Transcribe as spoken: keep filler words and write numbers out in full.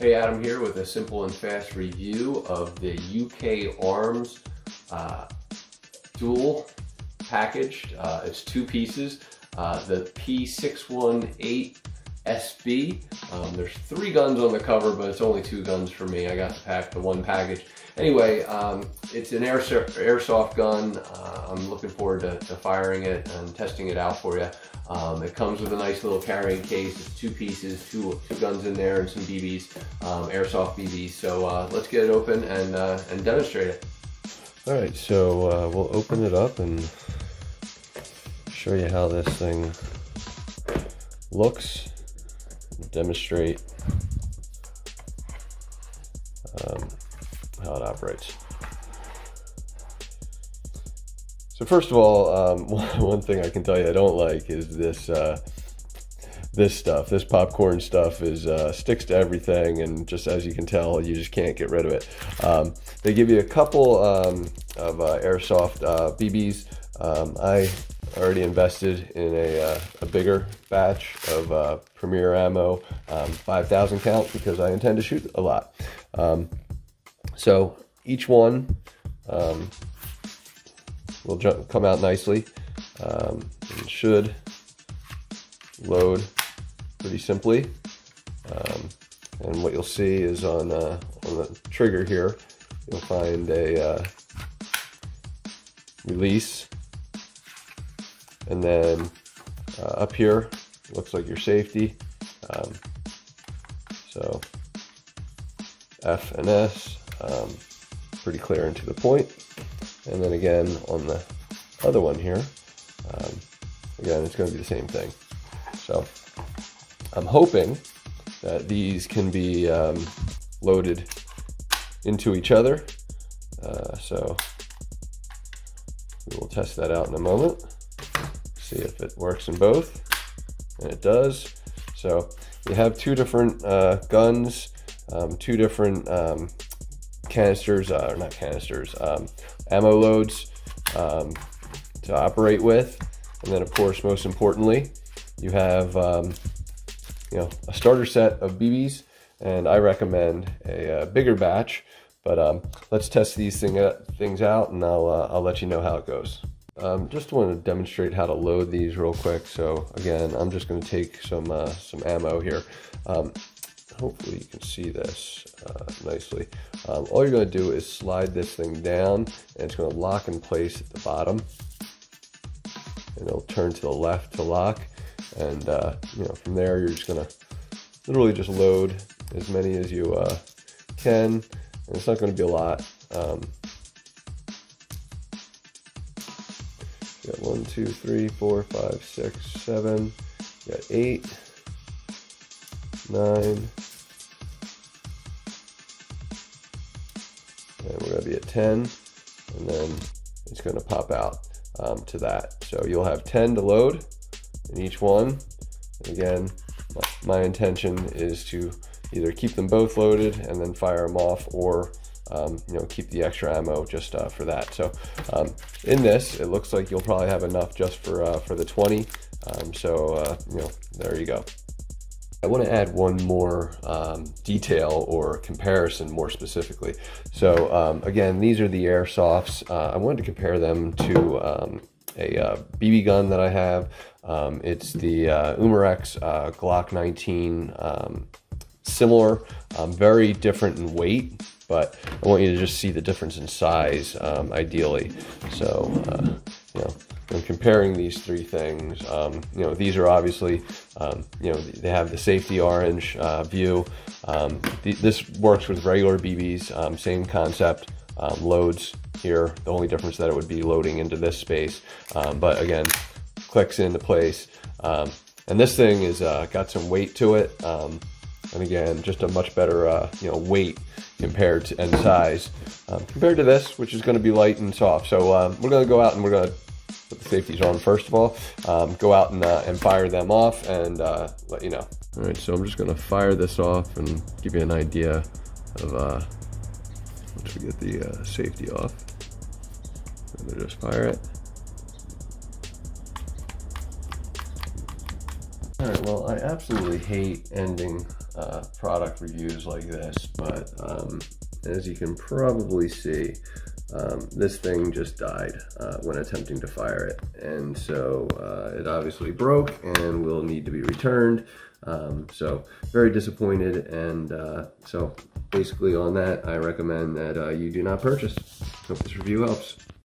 Hey, Adam here with a simple and fast review of the U K Arms uh, dual packaged. Uh, it's two pieces, uh, the P six one eight S B. Um, there's three guns on the cover, but it's only two guns for me. I got the pack, the one package. Anyway, um, it's an airsoft, airsoft gun. Uh, I'm looking forward to, to firing it and testing it out for you. Um, it comes with a nice little carrying case. It's two pieces, two, two guns in there, and some B Bs, um, airsoft B Bs. So uh, let's get it open and uh, and demonstrate it. All right, so uh, we'll open it up and show you how this thing looks. Demonstrate um, how it operates. So first of all, um, one thing I can tell you I don't like is this uh, this stuff. This popcorn stuff is uh, sticks to everything, and just as you can tell, you just can't get rid of it. Um, they give you a couple um, of uh, airsoft uh, B Bs. Um, I already invested in a, uh, a bigger batch of uh, Premier Ammo, um, five thousand count, because I intend to shoot a lot. Um, so each one um, will jump, come out nicely, um, and should load pretty simply. Um, and what you'll see is on, uh, on the trigger here, you'll find a uh, release. And then uh, up here, looks like your safety. Um, so F and S, um, pretty clear and to the point. And then again, on the other one here, um, again, it's gonna be the same thing. So I'm hoping that these can be um, loaded into each other. Uh, so we will test that out in a moment. See if it works in both, and it does. So you have two different uh, guns, um, two different um, canisters, uh, or not canisters, um, ammo loads um, to operate with, and then of course, most importantly, you have um, you know a starter set of B Bs, and I recommend a, a bigger batch. But um, let's test these thing, uh, things out, and I'll uh, I'll let you know how it goes. Um, just want to demonstrate how to load these real quick. So again, I'm just going to take some uh, some ammo here. Um, hopefully you can see this uh, nicely. Um, all you're going to do is slide this thing down, and it's going to lock in place at the bottom. And it'll turn to the left to lock. And uh, you know, from there you're just going to literally just load as many as you uh, can. And it's not going to be a lot. Um, Got one, two, three, four, five, six, seven. Got eight, nine, and we're gonna be at ten, and then it's gonna pop out um, to that. So you'll have ten to load in each one. And again, my intention is to either keep them both loaded and then fire them off, or Um, you know, keep the extra ammo just uh, for that. So um, in this, it looks like you'll probably have enough just for uh, for the twenty. Um, so uh, you know, there you go. I want to add one more um, detail or comparison, more specifically. So um, again, these are the airsofts. Uh, I wanted to compare them to um, a uh, B B gun that I have. Um, it's the uh, Umarex uh, Glock nineteen. Um, similar, um, very different in weight. But I want you to just see the difference in size, um, ideally. So, uh, you know, when comparing these three things, um, you know, these are obviously, um, you know, they have the safety orange uh, view. Um, th this works with regular B Bs, um, same concept, um, loads here. The only difference that it would be loading into this space, um, but again, clicks into place. Um, and this thing is uh, got some weight to it. Um, And again, just a much better, uh, you know, weight compared to, and size um, compared to this, which is going to be light and soft. So uh, we're going to go out and we're going to put the safeties on first of all. Um, go out and uh, and fire them off, and uh, let you know. All right, so I'm just going to fire this off and give you an idea of uh, once we get the uh, safety off. I'm going to just fire it. Alright, well, I absolutely hate ending uh, product reviews like this, but um, as you can probably see, um, this thing just died uh, when attempting to fire it. And so uh, it obviously broke and will need to be returned. Um, so very disappointed, and uh, so basically on that, I recommend that uh, you do not purchase. Hope this review helps.